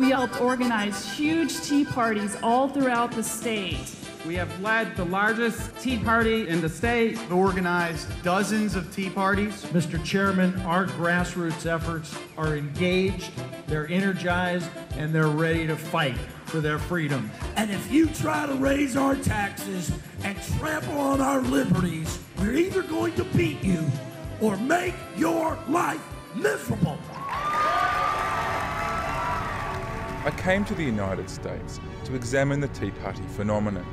We helped organize huge tea parties all throughout the state. We have led the largest tea party in the state. We organized dozens of tea parties. Mr. Chairman, our grassroots efforts are engaged, they're energized, and they're ready to fight for their freedom. And if you try to raise our taxes and trample on our liberties, we're either going to beat you or make your life miserable. I came to the United States to examine the Tea Party phenomenon,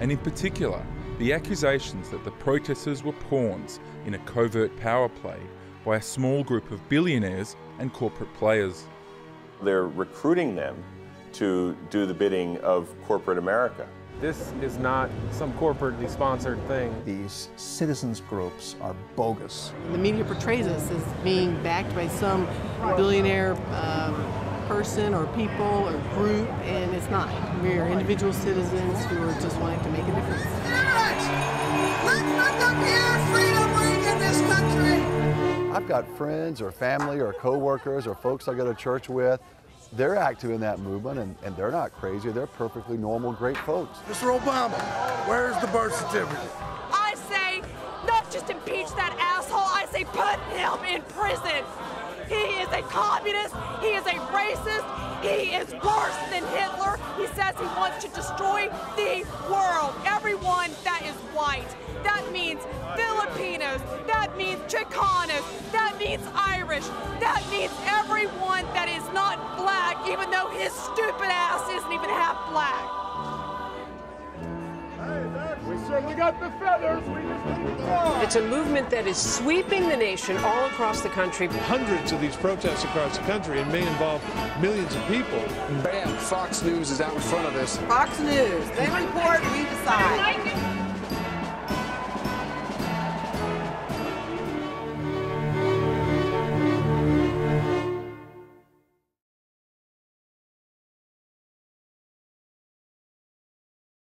and in particular, the accusations that the protesters were pawns in a covert power play by a small group of billionaires and corporate players. They're recruiting them to do the bidding of corporate America. This is not some corporately sponsored thing. These citizens groups are bogus. The media portrays us as being backed by some billionaire person or people or group, and it's not. We're individual citizens who are just wanting to make a difference. Let's look up here, freedom ring in this country. I've got friends or family or co-workers or folks I go to church with. They're active in that movement, and they're not crazy. They're perfectly normal, great folks. Mr. Obama, where's the birth certificate? I say not just impeach that asshole, I say put him in prison. He is a communist, he is a racist, he is worse than Hitler. He says he wants to destroy the world, everyone that is white. That means Filipinos, that means Chicanos, that means Irish, that means everyone that is not black, even though his stupid ass isn't even half black. We certainly got the feathers, we just need the law. It's a movement that is sweeping the nation all across the country. Hundreds of these protests across the country and may involve millions of people. Bam, Fox News is out in front of us. Fox News, they report, we decide.